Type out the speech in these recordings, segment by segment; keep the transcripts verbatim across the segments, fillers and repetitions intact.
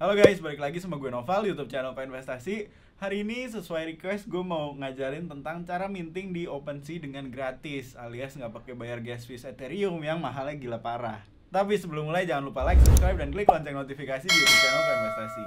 Halo guys, balik lagi sama gue Noval di YouTube channel Coinvestasi. Hari ini sesuai request gue mau ngajarin tentang cara minting di OpenSea dengan gratis, alias nggak pakai bayar gas fees Ethereum yang mahalnya gila parah. Tapi sebelum mulai jangan lupa like, subscribe, dan klik lonceng notifikasi di YouTube channel Coinvestasi.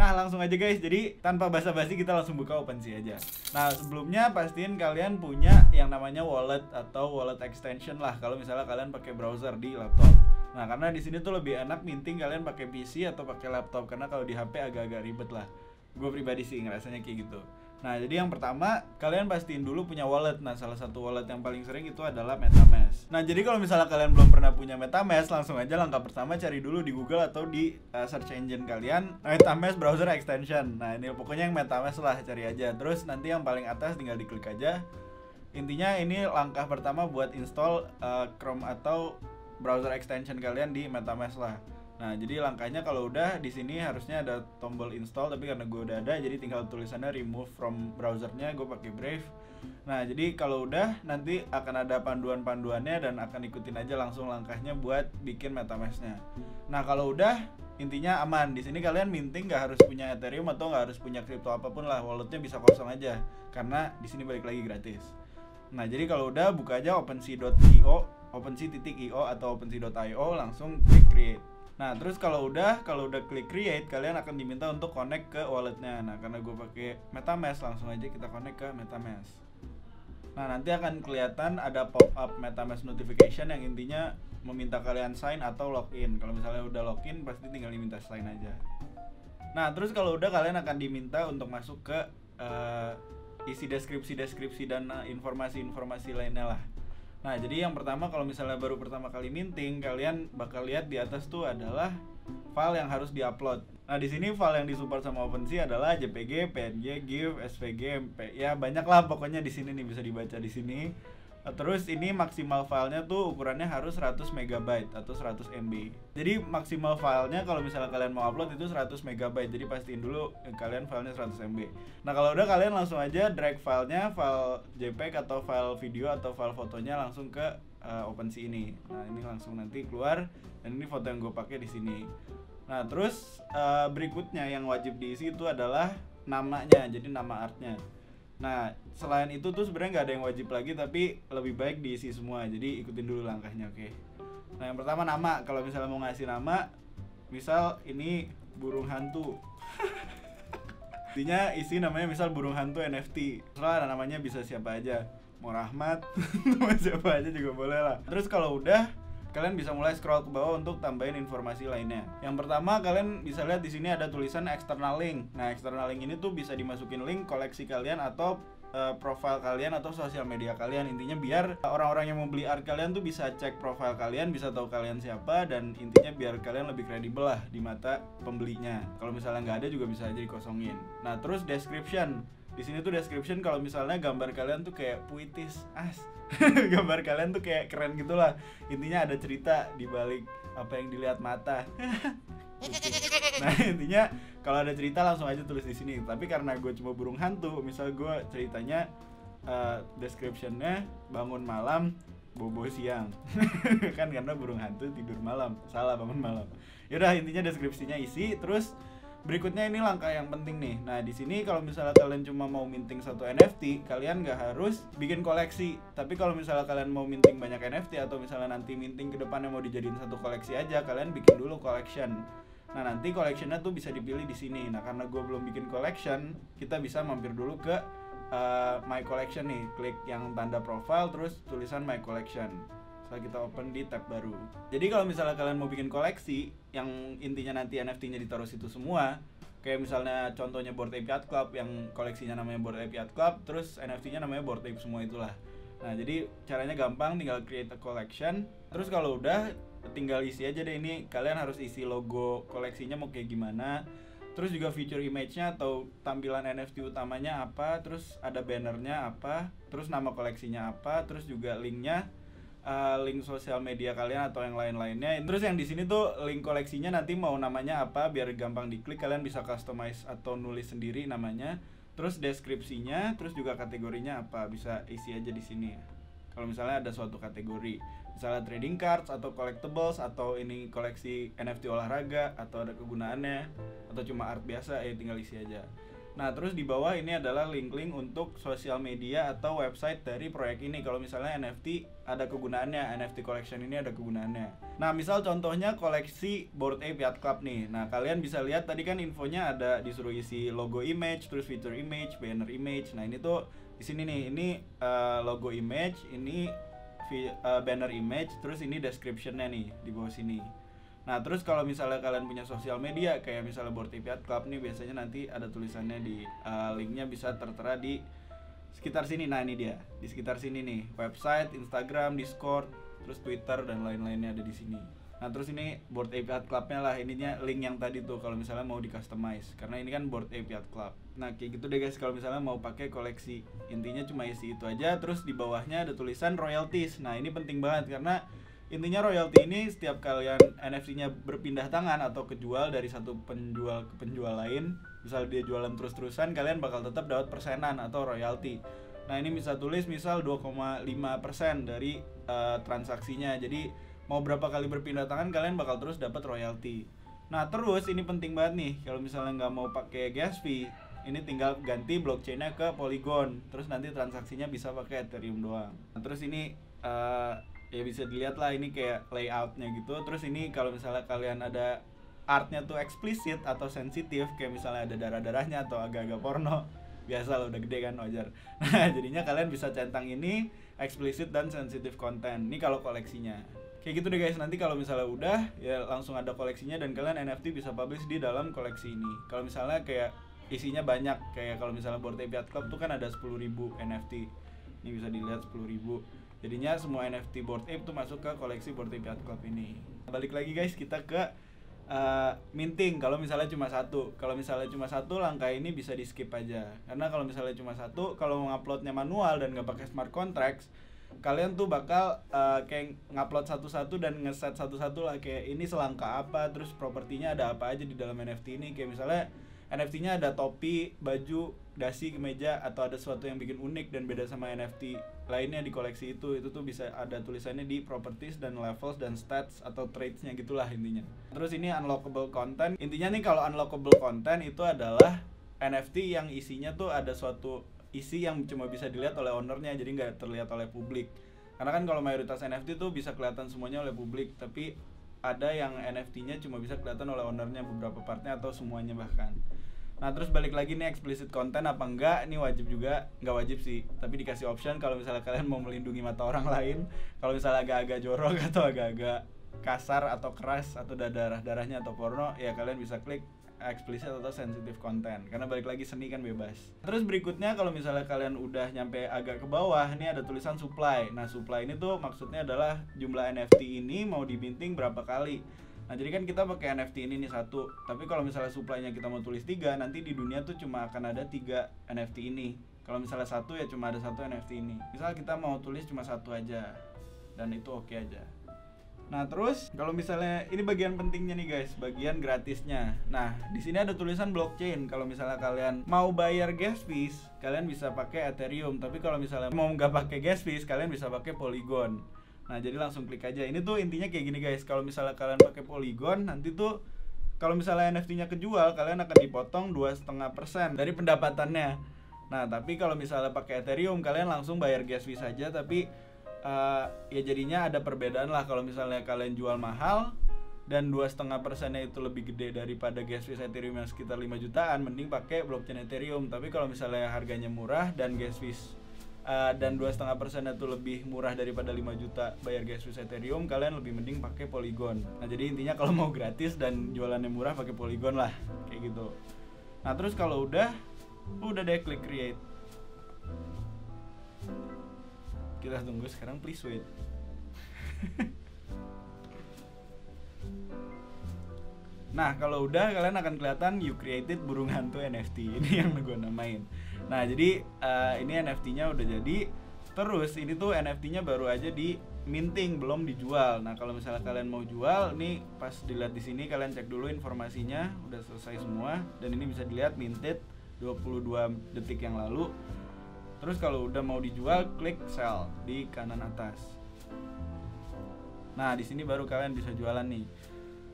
Nah, langsung aja guys, jadi tanpa basa-basi kita langsung buka OpenSea aja. Nah, sebelumnya pastiin kalian punya yang namanya wallet atau wallet extension lah kalau misalnya kalian pakai browser di laptop. Nah, karena di sini tuh lebih enak minting kalian pakai P C atau pakai laptop, karena kalau di H P agak-agak ribet lah. Gue pribadi sih ngerasanya kayak gitu. Nah, jadi yang pertama kalian pastiin dulu punya wallet. Nah, salah satu wallet yang paling sering itu adalah MetaMask. Nah, jadi kalau misalnya kalian belum pernah punya MetaMask, langsung aja langkah pertama cari dulu di Google atau di uh, search engine kalian MetaMask browser extension. Nah, ini pokoknya yang MetaMask lah, cari aja. Terus nanti yang paling atas tinggal diklik aja. Intinya ini langkah pertama buat install uh, Chrome atau browser extension kalian di MetaMask lah. Nah, jadi langkahnya kalau udah di sini harusnya ada tombol install, tapi karena gue udah ada jadi tinggal tulisannya remove from browsernya, gue pakai Brave. Nah, jadi kalau udah nanti akan ada panduan-panduannya dan akan ikutin aja langsung langkahnya buat bikin MetaMask-nya. Nah, kalau udah intinya aman. Di sini kalian minting nggak harus punya Ethereum atau nggak harus punya kripto apapun lah, walletnya bisa kosong aja karena di sini balik lagi gratis. Nah, jadi kalau udah buka aja OpenSea titik i o, OpenSea titik i o atau OpenSea titik i o, langsung klik create. Nah, terus kalau udah kalau udah klik create, kalian akan diminta untuk connect ke walletnya. Nah, karena gue pakai MetaMask, langsung aja kita connect ke MetaMask. Nah, nanti akan kelihatan ada pop up MetaMask notification yang intinya meminta kalian sign atau login. Kalau misalnya udah login pasti tinggal diminta sign aja. Nah, terus kalau udah kalian akan diminta untuk masuk ke uh, isi deskripsi-deskripsi dan informasi-informasi lainnya lah. Nah, jadi yang pertama kalau misalnya baru pertama kali minting, kalian bakal lihat di atas tuh adalah file yang harus diupload. Nah, di sini file yang disupport sama OpenSea adalah J P G, P N G, GIF, S V G, M P. Ya, banyak lah pokoknya di sini nih, bisa dibaca di sini. Terus ini maksimal filenya tuh ukurannya harus seratus megabyte atau seratus M B. Jadi maksimal filenya kalau misalnya kalian mau upload itu seratus megabyte. Jadi pastiin dulu kalian filenya seratus M B. Nah, kalau udah kalian langsung aja drag filenya, file J P E G atau file video atau file fotonya langsung ke uh, OpenSea ini. Nah, ini langsung nanti keluar dan ini foto yang gue pakai di sini. Nah, terus uh, berikutnya yang wajib diisi itu adalah namanya, jadi nama artnya. Nah, selain itu tuh sebenarnya nggak ada yang wajib lagi, tapi lebih baik diisi semua. Jadi ikutin dulu langkahnya, oke? Okay? Nah, yang pertama nama. Kalau misalnya mau ngasih nama, misal ini burung hantu. Intinya isi namanya, misal burung hantu N F T. Soalnya namanya bisa siapa aja. Mau Rahmat, nama siapa aja juga boleh lah. Terus kalau udah, kalian bisa mulai scroll ke bawah untuk tambahin informasi lainnya. Yang pertama kalian bisa lihat di sini ada tulisan external link. Nah, external link ini tuh bisa dimasukin link koleksi kalian atau uh, profile kalian atau sosial media kalian. Intinya biar orang-orang yang mau beli art kalian tuh bisa cek profile kalian, bisa tahu kalian siapa, dan intinya biar kalian lebih kredibel lah di mata pembelinya. Kalau misalnya nggak ada juga bisa aja dikosongin. Nah, terus description. Di sini tuh description kalau misalnya gambar kalian tuh kayak puitis as. Gambar kalian tuh kayak keren gitulah. Intinya ada cerita di balik apa yang dilihat mata. Nah, intinya kalau ada cerita langsung aja tulis di sini. Tapi karena gue cuma burung hantu, misal gue ceritanya uh, descriptionnya bangun malam, bobo siang. Kan karena burung hantu tidur malam, salah, bangun malam. Yaudah, intinya deskripsinya isi. Terus berikutnya ini langkah yang penting nih. Nah, di sini kalau misalnya kalian cuma mau minting satu N F T, kalian nggak harus bikin koleksi. Tapi kalau misalnya kalian mau minting banyak N F T atau misalnya nanti minting ke depannya mau dijadiin satu koleksi aja, kalian bikin dulu collection. Nah, nanti collectionnya tuh bisa dipilih di sini. Nah, karena gue belum bikin collection, kita bisa mampir dulu ke uh, my collection nih. Klik yang tanda profile terus tulisan my collection. Kita open di tab baru. Jadi kalau misalnya kalian mau bikin koleksi yang intinya nanti N F T-nya ditaruh situ semua, kayak misalnya contohnya Bored Ape Yacht Club yang koleksinya namanya Bored Ape Yacht Club, terus N F T-nya namanya Bored Ape semua itulah. Nah, jadi caranya gampang, tinggal create a collection. Terus kalau udah tinggal isi aja deh ini, kalian harus isi logo koleksinya mau kayak gimana. Terus juga feature image-nya atau tampilan N F T utamanya apa, terus ada bannernya apa, terus nama koleksinya apa, terus juga linknya. Uh, link sosial media kalian atau yang lain-lainnya. Terus yang di sini tuh link koleksinya nanti mau namanya apa biar gampang diklik, kalian bisa customize atau nulis sendiri namanya. Terus deskripsinya, terus juga kategorinya apa, bisa isi aja di sini. Kalau misalnya ada suatu kategori, misalnya trading cards atau collectibles atau ini koleksi N F T olahraga atau ada kegunaannya atau cuma art biasa, ya tinggal isi aja. Nah, terus di bawah ini adalah link-link untuk sosial media atau website dari proyek ini. Kalau misalnya N F T ada kegunaannya, N F T collection ini ada kegunaannya. Nah, misal contohnya koleksi Bored Ape Yacht Club nih. Nah, kalian bisa lihat tadi kan infonya ada disuruh isi logo image, terus feature image, banner image. Nah, ini tuh di sini nih, ini uh, logo image, ini uh, banner image, terus ini description-nya nih di bawah sini. Nah, terus kalau misalnya kalian punya sosial media, kayak misalnya Bored Ape Yacht Club nih, biasanya nanti ada tulisannya di uh, linknya bisa tertera di sekitar sini. Nah, ini dia, di sekitar sini nih, website, Instagram, Discord, terus Twitter, dan lain-lainnya ada di sini. Nah, terus ini Bored Ape Yacht Club-nya lah, ininya link yang tadi tuh, kalau misalnya mau di-customize, karena ini kan Bored Ape Yacht Club. Nah, kayak gitu deh guys, kalau misalnya mau pakai koleksi, intinya cuma isi itu aja, terus di bawahnya ada tulisan royalties. Nah, ini penting banget, karena intinya royalti ini setiap kalian N F T-nya berpindah tangan atau kejual dari satu penjual ke penjual lain, misal dia jualan terus-terusan, kalian bakal tetap dapat persenan atau royalti. Nah, ini bisa tulis misal dua koma lima persen dari uh, transaksinya. Jadi mau berapa kali berpindah tangan kalian bakal terus dapat royalti. Nah, terus ini penting banget nih, kalau misalnya nggak mau pakai gas fee, ini tinggal ganti blockchain-nya ke Polygon. Terus nanti transaksinya bisa pakai Ethereum doang. Nah, terus ini uh, ya bisa dilihat lah, ini kayak layoutnya gitu. Terus ini kalau misalnya kalian ada artnya tuh eksplisit atau sensitif, kayak misalnya ada darah-darahnya atau agak-agak porno, biasa lah, udah gede kan, wajar. Nah, jadinya kalian bisa centang ini eksplisit dan sensitif konten. Ini kalau koleksinya kayak gitu deh guys. Nanti kalau misalnya udah, ya langsung ada koleksinya dan kalian N F T bisa publish di dalam koleksi ini. Kalau misalnya kayak isinya banyak, kayak kalau misalnya Bored Ape Yacht Club tuh kan ada sepuluh ribu N F T, ini bisa dilihat sepuluh ribu. Jadinya semua N F T Bored Ape tuh masuk ke koleksi Bored Ape Yacht Club ini. Balik lagi guys, kita ke uh, minting. Kalau misalnya cuma satu, kalau misalnya cuma satu langkah ini bisa di skip aja. Karena kalau misalnya cuma satu, kalau nguploadnya manual dan nggak pakai smart contracts, kalian tuh bakal uh, kayak ngupload satu-satu dan ngeset satu-satu lah, kayak ini selangkah apa, terus propertinya ada apa aja di dalam N F T ini. Kayak misalnya N F T-nya ada topi, baju, dasi, kemeja, atau ada sesuatu yang bikin unik dan beda sama N F T lainnya di koleksi itu. Itu tuh bisa ada tulisannya di properties dan levels dan stats atau traits-nya gitulah intinya. Terus ini unlockable content. Intinya nih, kalau unlockable content itu adalah N F T yang isinya tuh ada suatu isi yang cuma bisa dilihat oleh ownernya, jadi nggak terlihat oleh publik. Karena kan kalau mayoritas N F T tuh bisa kelihatan semuanya oleh publik, tapi ada yang N F T-nya cuma bisa kelihatan oleh ownernya, beberapa partnya atau semuanya bahkan. Nah, terus balik lagi nih, explicit content apa enggak, ini wajib juga, nggak wajib sih, tapi dikasih option kalau misalnya kalian mau melindungi mata orang lain, kalau misalnya agak-agak jorok atau agak-agak kasar atau keras atau ada darah-darahnya atau porno, ya kalian bisa klik explicit atau sensitive content, karena balik lagi seni kan bebas. Terus berikutnya, kalau misalnya kalian udah nyampe agak ke bawah, ini ada tulisan supply. Nah, supply ini tuh maksudnya adalah jumlah N F T ini mau diminting berapa kali. Nah, jadi kan kita pakai N F T ini nih satu, tapi kalau misalnya supply-nya kita mau tulis tiga, nanti di dunia tuh cuma akan ada tiga N F T ini. Kalau misalnya satu, ya cuma ada satu N F T ini. Misal kita mau tulis cuma satu aja, dan itu oke okay aja. Nah, terus kalau misalnya ini bagian pentingnya nih guys, bagian gratisnya. Nah, di sini ada tulisan blockchain. Kalau misalnya kalian mau bayar gas fees, kalian bisa pakai Ethereum. Tapi kalau misalnya mau nggak pakai gas fees, kalian bisa pakai Polygon. Nah, jadi langsung klik aja. Ini tuh intinya kayak gini guys, kalau misalnya kalian pakai Polygon, nanti tuh kalau misalnya N F T-nya kejual, kalian akan dipotong dua koma lima persen dari pendapatannya. Nah, tapi kalau misalnya pakai Ethereum, kalian langsung bayar gas fee saja, tapi uh, ya jadinya ada perbedaan lah. Kalau misalnya kalian jual mahal dan dua koma lima persennya itu lebih gede daripada gas fee Ethereum yang sekitar lima jutaan, mending pakai blockchain Ethereum. Tapi kalau misalnya harganya murah dan gas fees Uh, dan dua koma lima persen itu lebih murah daripada lima juta bayar gas fees Ethereum, kalian lebih mending pakai Polygon. Nah, jadi intinya kalau mau gratis dan jualannya murah, pakai Polygon lah, kayak gitu. Nah, terus kalau udah udah deh, klik create. Kita tunggu sekarang, please wait. Nah, kalau udah, kalian akan kelihatan you created burung hantu N F T. Ini yang gue namain. Nah, jadi uh, ini N F T-nya udah jadi. Terus ini tuh N F T-nya baru aja di minting, belum dijual. Nah, kalau misalnya kalian mau jual, nih pas dilihat di sini, kalian cek dulu informasinya, udah selesai semua. Dan ini bisa dilihat minted dua puluh dua detik yang lalu. Terus kalau udah mau dijual, klik sell di kanan atas. Nah, di sini baru kalian bisa jualan nih.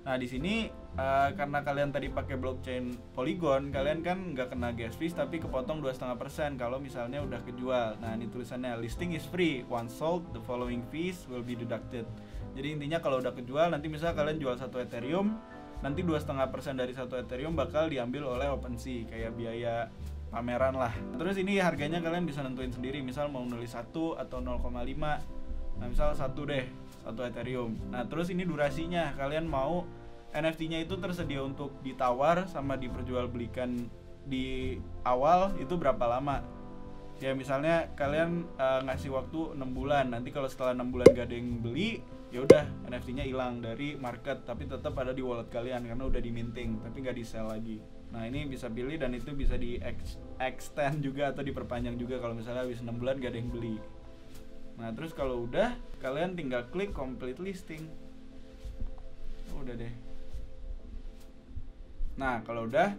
Nah, di sini uh, karena kalian tadi pakai blockchain Polygon, kalian kan nggak kena gas fees tapi kepotong dua koma lima persen kalau misalnya udah kejual. Nah, ini tulisannya listing is free. Once sold, the following fees will be deducted. Jadi intinya kalau udah kejual, nanti misalnya kalian jual satu Ethereum, nanti dua koma lima persen dari satu Ethereum bakal diambil oleh OpenSea kayak biaya pameran lah. Terus ini harganya kalian bisa nentuin sendiri, misal mau nulis satu atau nol koma lima. Nah, misal satu deh, satu Ethereum. Nah, terus ini durasinya, kalian mau N F T-nya itu tersedia untuk ditawar sama diperjualbelikan di awal itu berapa lama. Ya misalnya kalian uh, ngasih waktu enam bulan. Nanti kalau setelah enam bulan gak ada yang beli, ya udah N F T-nya hilang dari market, tapi tetap ada di wallet kalian karena udah di minting, tapi gak di sell lagi. Nah, ini bisa pilih dan itu bisa di extend juga atau diperpanjang juga kalau misalnya habis enam bulan gak ada yang beli. Nah, terus kalau udah, kalian tinggal klik complete listing. Udah deh. Nah, kalau udah,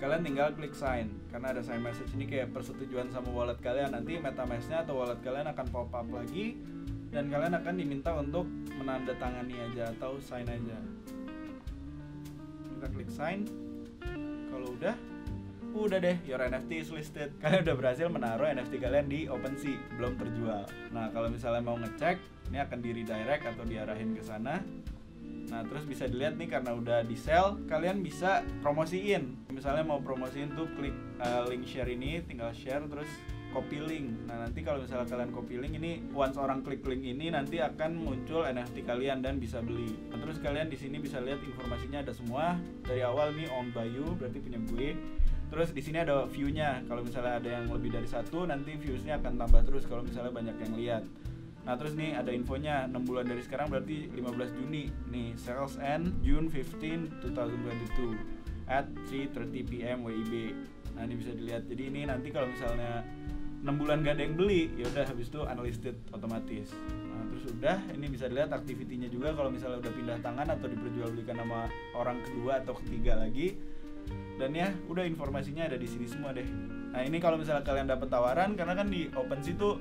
kalian tinggal klik sign, karena ada sign message ini kayak persetujuan sama wallet kalian. Nanti MetaMask-nya atau wallet kalian akan pop up lagi dan kalian akan diminta untuk menandatangani aja atau sign aja. Kita klik sign. Kalau udah, udah deh, your N F T is listed. Kalian udah berhasil menaruh N F T kalian di OpenSea, belum terjual. Nah, kalau misalnya mau ngecek, ini akan di redirect atau diarahin ke sana. Nah, terus bisa dilihat nih karena udah di sell, kalian bisa promosiin. Misalnya mau promosiin tuh klik uh, link share ini, tinggal share terus copy link. Nah, nanti kalau misalnya kalian copy link ini, once orang klik link ini nanti akan muncul N F T kalian dan bisa beli. Nah, terus kalian di sini bisa lihat informasinya ada semua. Dari awal nih owned by you, berarti punya gue. Terus di sini ada view-nya. Kalau misalnya ada yang lebih dari satu, nanti views-nya akan tambah terus kalau misalnya banyak yang lihat. Nah, terus nih ada infonya, enam bulan dari sekarang berarti lima belas Juni nih, sales end June fifteenth twenty twenty-two at three thirty p m W I B. Nah, ini bisa dilihat. Jadi ini nanti kalau misalnya enam bulan gak ada yang beli, ya udah habis itu unlisted otomatis. Nah, terus udah, ini bisa dilihat activity-nya juga kalau misalnya udah pindah tangan atau diperjualbelikan sama orang kedua atau ketiga lagi. Dan ya, udah informasinya ada di sini semua deh. Nah, ini kalau misalnya kalian dapat tawaran, karena kan di OpenSea tuh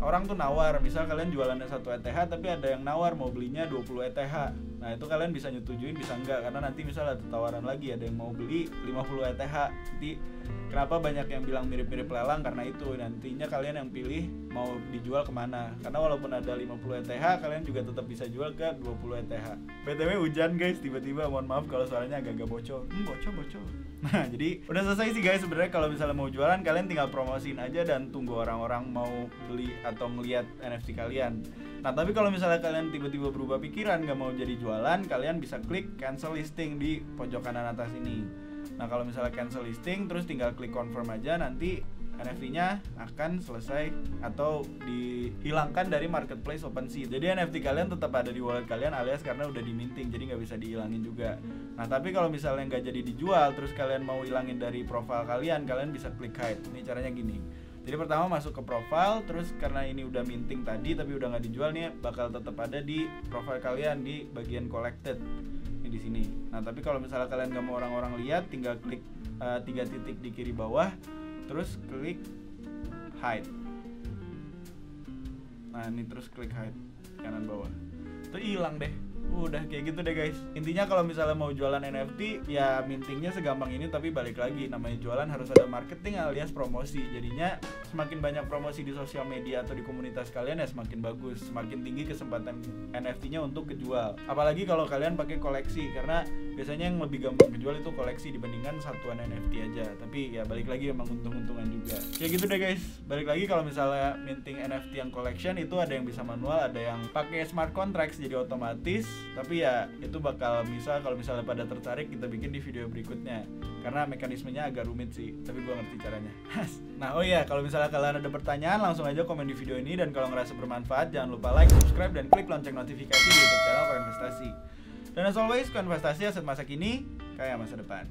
orang tuh nawar, misal kalian jualannya satu E T H tapi ada yang nawar mau belinya dua puluh E T H. Nah, itu kalian bisa nyetujuin bisa enggak, karena nanti misal ada tawaran lagi ada yang mau beli lima puluh E T H. Jadi kenapa banyak yang bilang mirip-mirip lelang, karena itu nantinya kalian yang pilih mau dijual kemana. Karena walaupun ada lima puluh E T H, kalian juga tetap bisa jual ke dua puluh E T H. B T W hujan guys, tiba-tiba mohon maaf kalau suaranya agak-agak bocor. Hmm, bocor-bocor. Nah, jadi udah selesai sih guys sebenarnya. Kalau misalnya mau jualan, kalian tinggal promosiin aja dan tunggu orang-orang mau beli atau ngeliat N F T kalian. Nah, tapi kalau misalnya kalian tiba-tiba berubah pikiran gak mau jadi jualan, kalian bisa klik cancel listing di pojok kanan atas ini. Nah, kalau misalnya cancel listing, terus tinggal klik confirm aja, nanti N F T-nya akan selesai atau dihilangkan dari marketplace OpenSea. Jadi N F T kalian tetap ada di wallet kalian, alias karena udah diminting, jadi nggak bisa dihilangin juga. Nah, tapi kalau misalnya nggak jadi dijual, terus kalian mau hilangin dari profile kalian, kalian bisa klik hide. Ini caranya gini. Jadi pertama masuk ke profile, terus karena ini udah minting tadi tapi udah nggak dijual nih, bakal tetap ada di profile kalian di bagian collected ini di sini. Nah, tapi kalau misalnya kalian nggak mau orang-orang lihat, tinggal klik uh, tiga titik di kiri bawah. Terus klik hide. Nah, ini terus klik hide kanan bawah. Itu hilang deh. Udah kayak gitu deh guys. Intinya kalau misalnya mau jualan N F T, ya mintingnya segampang ini, tapi balik lagi namanya jualan harus ada marketing alias promosi. Jadinya semakin banyak promosi di sosial media atau di komunitas kalian, ya semakin bagus, semakin tinggi kesempatan N F T-nya untuk kejual. Apalagi kalau kalian pakai koleksi, karena biasanya yang lebih gampang dijual itu koleksi dibandingkan satuan N F T aja. Tapi ya balik lagi emang untung-untungan juga. Ya gitu deh guys. Balik lagi kalau misalnya minting N F T yang collection itu ada yang bisa manual, ada yang pakai smart contracts jadi otomatis. Tapi ya itu bakal bisa kalau misalnya pada tertarik kita bikin di video berikutnya. Karena mekanismenya agak rumit sih, tapi gue ngerti caranya. Nah, oh iya, kalau misalnya kalian ada pertanyaan langsung aja komen di video ini, dan kalau ngerasa bermanfaat jangan lupa like, subscribe, dan klik lonceng notifikasi di YouTube channel Coinvestasi. Dan as always, Coinvestasi, aset masa kini, kaya masa depan.